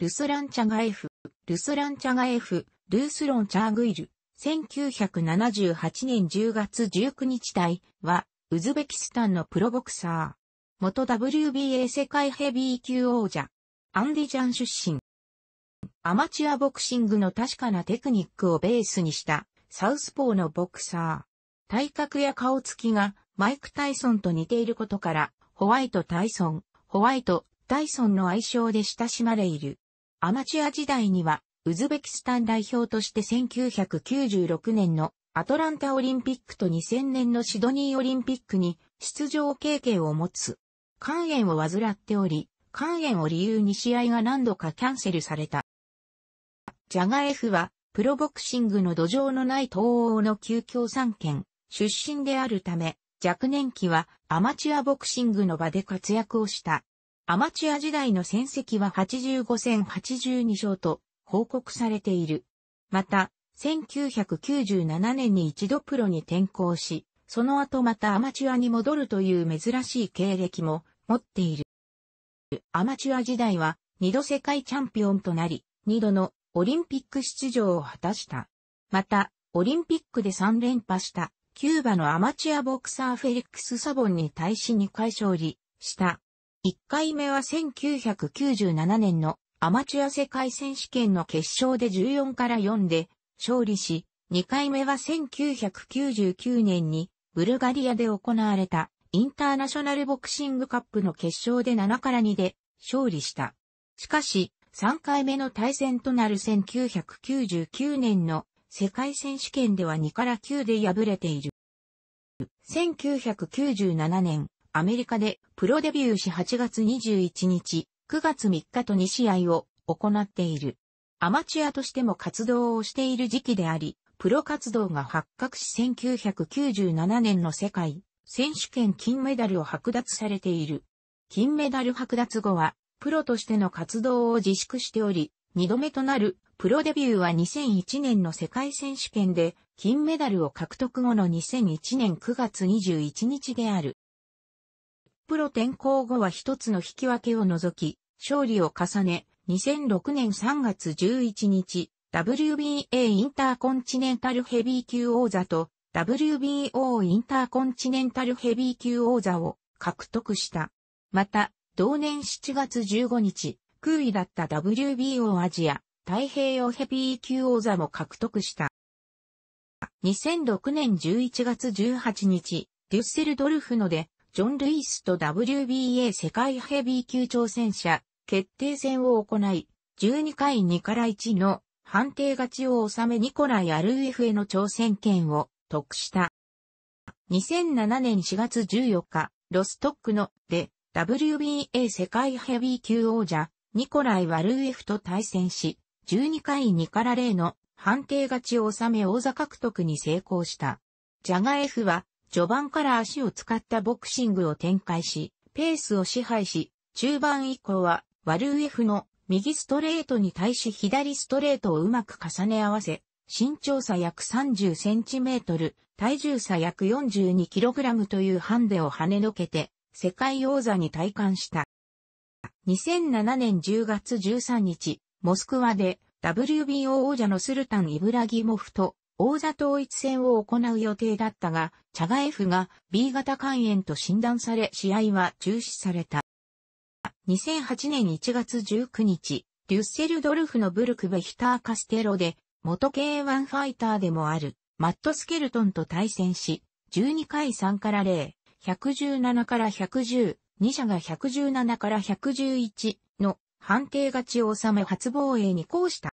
ルスラン・チャガエフ、ルスラン・チャガエフ、ルースロン・チャーグイル、1978年10月19日対は、ウズベキスタンのプロボクサー。元 WBA 世界ヘビー級王者。アンディジャン出身。アマチュアボクシングの確かなテクニックをベースにした、サウスポーのボクサー。体格や顔つきが、マイク・タイソンと似ていることから、ホワイト・タイソンの愛称で親しまれいる。アマチュア時代には、ウズベキスタン代表として1996年のアトランタオリンピックと2000年のシドニーオリンピックに出場経験を持つ。肝炎を患っており、肝炎を理由に試合が何度かキャンセルされた。チャガエフは、プロボクシングの土壌のない東欧の旧共産圏出身であるため、若年期はアマチュアボクシングの場で活躍をした。アマチュア時代の戦績は85戦82勝と報告されている。また、1997年に一度プロに転向し、その後またアマチュアに戻るという珍しい経歴も持っている。アマチュア時代は2度世界チャンピオンとなり、2度のオリンピック出場を果たした。また、オリンピックで3連覇した。キューバのアマチュアボクサーフェリックス・サボンに対し2回勝利した。1回目は1997年のアマチュア世界選手権の決勝で14-4で勝利し、2回目は1999年にブルガリアで行われたインターナショナルボクシングカップの決勝で7-2で勝利した。しかし、3回目の対戦となる1999年の世界選手権では2-9で敗れている。1997年、アメリカでプロデビューし8月21日、9月3日と2試合を行っている。アマチュアとしても活動をしている時期であり、プロ活動が発覚し1997年の世界選手権金メダルを剥奪されている。金メダル剥奪後は、プロとしての活動を自粛しており、2度目となるプロデビューは2001年の世界選手権で金メダルを獲得後の2001年9月21日である。プロ転向後は一つの引き分けを除き、勝利を重ね、2006年3月11日、WBA インターコンチネンタルヘビー級王座と WBO インターコンチネンタルヘビー級王座を獲得した。また、同年7月15日、空位だった WBO アジア。太平洋ヘビー級王座も獲得した。2006年11月18日、デュッセルドルフので、ジョン・ルイスと WBA 世界ヘビー級挑戦者決定戦を行い、12-2-1の判定勝ちを収めニコライ・アルーエフへの挑戦権を得した。2007年4月14日、ロストックので、WBA 世界ヘビー級王者、ニコライ・アルーエフと対戦し、12-2-0の判定勝ちを収め王座獲得に成功した。チャガエフは序盤から足を使ったボクシングを展開し、ペースを支配し、中盤以降はアルーエフの右ストレートに対し左ストレートをうまく重ね合わせ、身長差約30センチメートル、体重差約42キログラムというハンデを跳ねのけて、世界王座に戴冠した。2007年10月13日、モスクワで WBO 王者のスルタン・イブラギモフと王座統一戦を行う予定だったが、チャガエフが B 型肝炎と診断され試合は中止された。2008年1月19日、デュッセルドルフのブルクベヒター・カステロで元 K-1 ファイターでもあるマット・スケルトンと対戦し、12-3-0、117-110、2者が117-111の判定勝ちを収め初防衛に功した。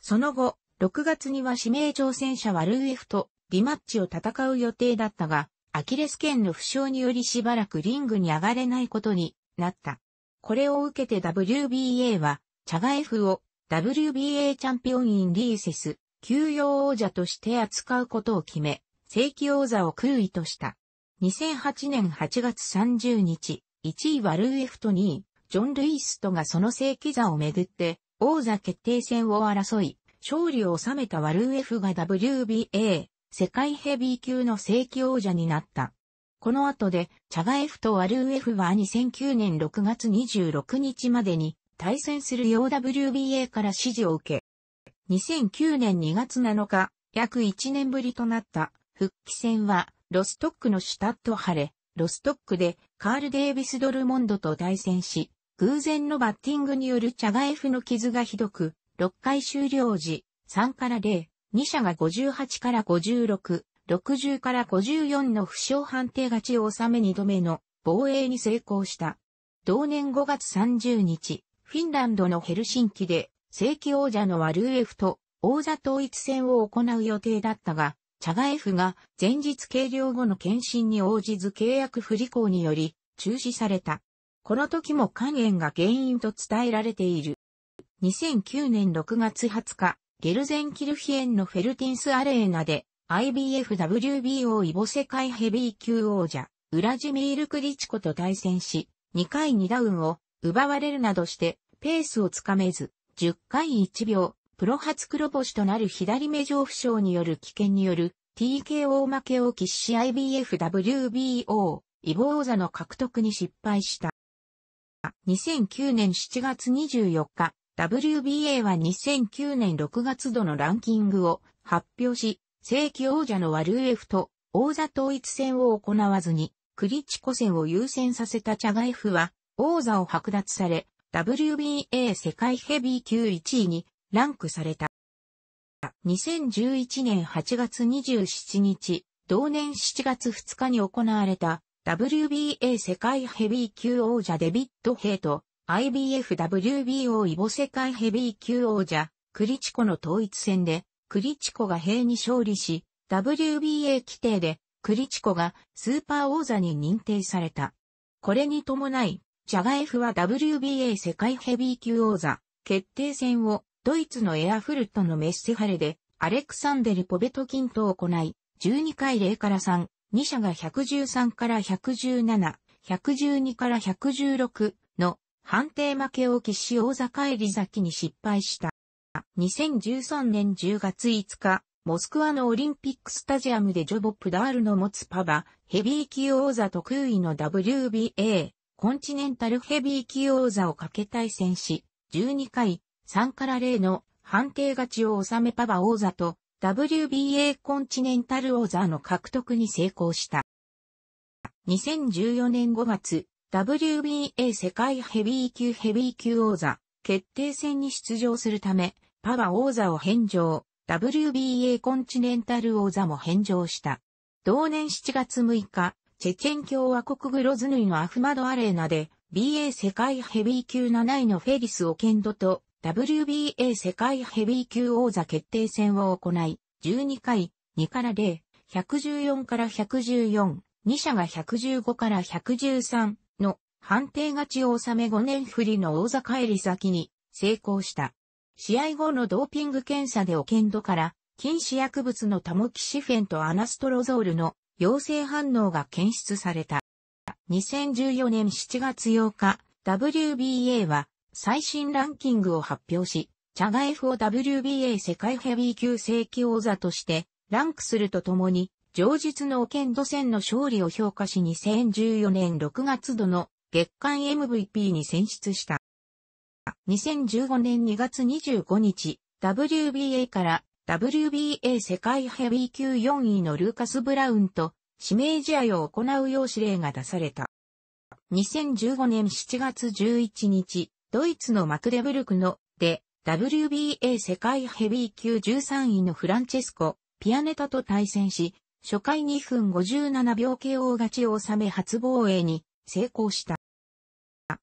その後、6月には指名挑戦者アルーエフとリマッチを戦う予定だったが、アキレス腱の負傷によりしばらくリングに上がれないことになった。これを受けて WBA は、チャガエフを WBA チャンピオンインリーセス、休養王者として扱うことを決め、正規王座を空位とした。2008年8月30日、1位アルーエフと2位。ジョン・ルイスとがその正規座をめぐって王座決定戦を争い、勝利を収めたワルーエフが WBA 世界ヘビー級の正規王者になった。この後でチャガエフとワルーエフは2009年6月26日までに対戦するよう WBA から指示を受け、2009年2月7日、約1年ぶりとなった復帰戦は、ロストックのシュタットハレ、ロストックでカール・デイビス・ドルモンドと対戦し、偶然のバッティングによるチャガエフの傷がひどく、6回終了時、3から0、2者が58から56、60から54の負傷判定勝ちを収め2度目の防衛に成功した。同年5月30日、フィンランドのヘルシンキで正規王者のワルーエフと王座統一戦を行う予定だったが、チャガエフが前日計量後の検診に応じず契約不履行により中止された。この時も肝炎が原因と伝えられている。2009年6月20日、ゲルゼンキルヒエンのフェルティンスアレーナで IBF WBO イボ世界ヘビー級王者、ウラジミール・クリチコと対戦し、2回2ダウンを奪われるなどしてペースをつかめず、10回1秒、プロ初黒星となる左目上負傷による棄権による TKO 負けを喫し IBF WBO イボ王座の獲得に失敗した。2009年7月24日、WBA は2009年6月度のランキングを発表し、正規王者のワルーエフと王座統一戦を行わずに、クリチコ戦を優先させたチャガエフは王座を剥奪され、WBA 世界ヘビー級1位にランクされた。2011年8月27日、同年7月2日に行われた WBA 世界ヘビー級王者デビッド・ヘイと、IBF WBO イボ世界ヘビー級王者、クリチコの統一戦で、クリチコがヘイに勝利し、WBA 規定で、クリチコがスーパー王座に認定された。これに伴い、チャガエフは WBA 世界ヘビー級王座、決定戦を、ドイツのエアフルトのメッセハレで、アレクサンデル・ポベトキンと行い、12回0から3、2者が113から117、112から116の、判定負けを喫し王座返り咲きに失敗した。2013年10月5日、モスクワのオリンピックスタジアムでジョボ・プダールの持つパバ、ヘビー級王座と空位の WBA、コンチネンタルヘビー級王座をかけ対戦し、12回、3から0の判定勝ちを収めパバ王座と WBA コンチネンタル王座の獲得に成功した。2014年5月、WBA 世界ヘビー級ヘビー級王座決定戦に出場するため、パバ王座を返上、WBA コンチネンタル王座も返上した。同年7月6日、チェチェン共和国グロズヌイのアフマドアレーナで、BA 世界ヘビー級7位のフェリス・オケンドと WBA 世界ヘビー級王座決定戦を行い、12回、2から0、114から114、2者が115から113、の判定勝ちを収め5年振りの王座返り咲きに成功した。試合後のドーピング検査でオケンドから禁止薬物のタモキシフェンとアナストロゾールの陽性反応が検出された。2014年7月8日、WBA は最新ランキングを発表し、チャガエフを WBA 世界ヘビー級正規王座としてランクするとともに、上日のオケンド戦の勝利を評価し2014年6月度の月間 MVP に選出した。2015年2月25日、WBA から WBA 世界ヘビー級4位のルーカス・ブラウンと指名試合を行うよう指令が出された。2015年7月11日、ドイツのマクデブルクので WBA 世界ヘビー級13位のフランチェスコ・ピアネタと対戦し、初回2分57秒 KO 勝ちを収め初防衛に成功した。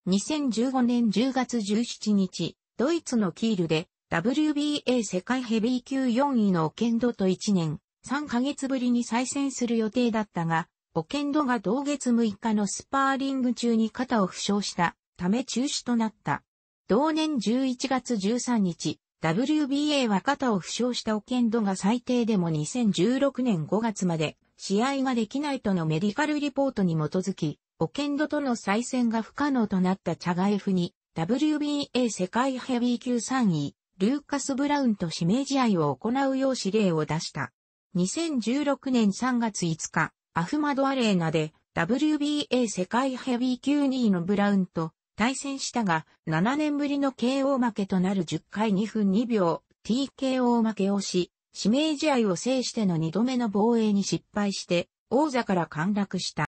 2015年10月17日、ドイツのキールで WBA 世界ヘビー級4位のオケンドと1年3ヶ月ぶりに再戦する予定だったが、オケンドが同月6日のスパーリング中に肩を負傷したため中止となった。同年11月13日、WBA は肩を負傷したオケンドが最低でも2016年5月まで試合ができないとのメディカルリポートに基づき、オケンドとの再戦が不可能となったチャガエフに WBA 世界ヘビー級3位、ルーカス・ブラウンと指名試合を行うよう指令を出した。2016年3月5日、アフマドアレーナで WBA 世界ヘビー級2位のブラウンと対戦したが、7年ぶりの KO 負けとなる10回2分2秒 TKO 負けをし、指名試合を制しての2度目の防衛に失敗して、王座から陥落した。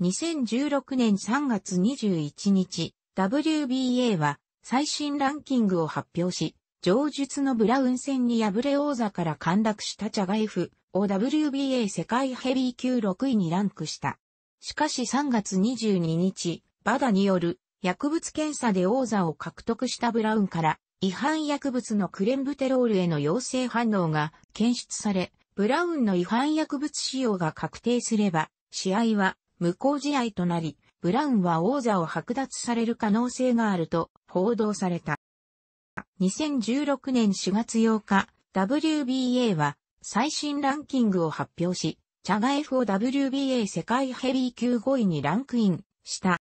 2016年3月21日、WBA は最新ランキングを発表し、上述のブラウン戦に敗れ王座から陥落したチャガエフを WBA 世界ヘビー級6位にランクした。しかし3月22日、バダによる薬物検査で王座を獲得したブラウンから違反薬物のクレンブテロールへの陽性反応が検出され、ブラウンの違反薬物使用が確定すれば、試合は無効試合となり、ブラウンは王座を剥奪される可能性があると報道された。2016年4月8日、WBA は最新ランキングを発表し、チャガエフを WBA 世界ヘビー級5位にランクインした。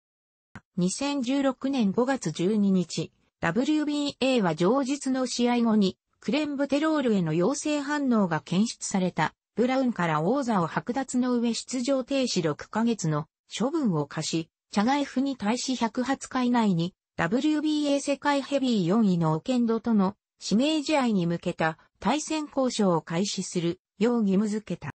2016年5月12日、WBA は上日の試合後に、クレンブテロールへの陽性反応が検出された、ブラウンから王座を剥奪の上出場停止6ヶ月の処分を課し、チャガエフに対し108日以内に、WBA 世界ヘビー4位のオケンドとの指名試合に向けた対戦交渉を開始するよう義務付けた。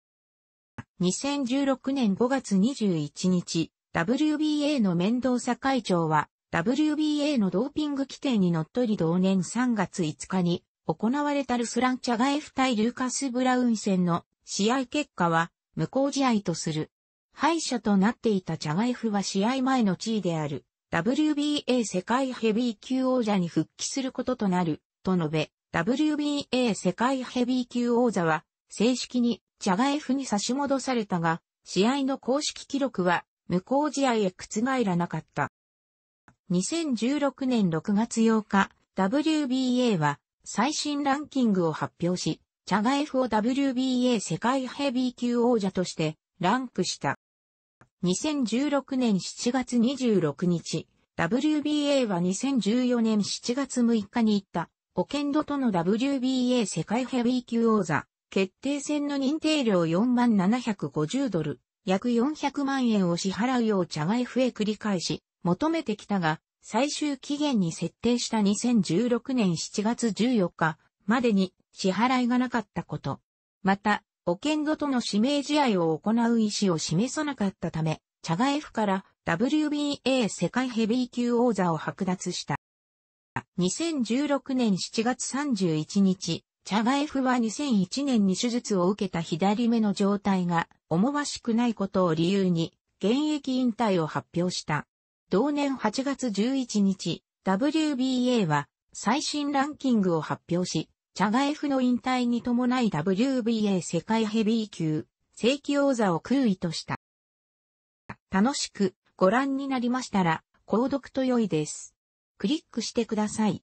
2016年5月21日、WBA のメンドーサ会長は、WBA のドーピング規定にのっとり同年3月5日に、行われたルスラン・チャガエフ対ルーカス・ブラウン戦の試合結果は無効試合とする。敗者となっていたチャガエフは試合前の地位である WBA 世界ヘビー級王者に復帰することとなると述べ、WBA 世界ヘビー級王座は正式にチャガエフに差し戻されたが、試合の公式記録は無効試合へ覆らなかった。2016年6月8日、WBA は最新ランキングを発表し、チャガエフを WBA 世界ヘビー級王者としてランクした。2016年7月26日、WBA は2014年7月6日に行った、オケンドとの WBA 世界ヘビー級王座決定戦の認定料$47,750、約400万円を支払うようチャガエフへ繰り返し求めてきたが、最終期限に設定した2016年7月14日までに支払いがなかったこと。また、オケンドとの指名試合を行う意思を示さなかったため、チャガエフから WBA 世界ヘビー級王座を剥奪した。2016年7月31日、チャガエフは2001年に手術を受けた左目の状態が思わしくないことを理由に、現役引退を発表した。同年8月11日、WBA は最新ランキングを発表し、チャガエフの引退に伴い WBA 世界ヘビー級正規王座を空位とした。楽しくご覧になりましたら、購読と良いです。クリックしてください。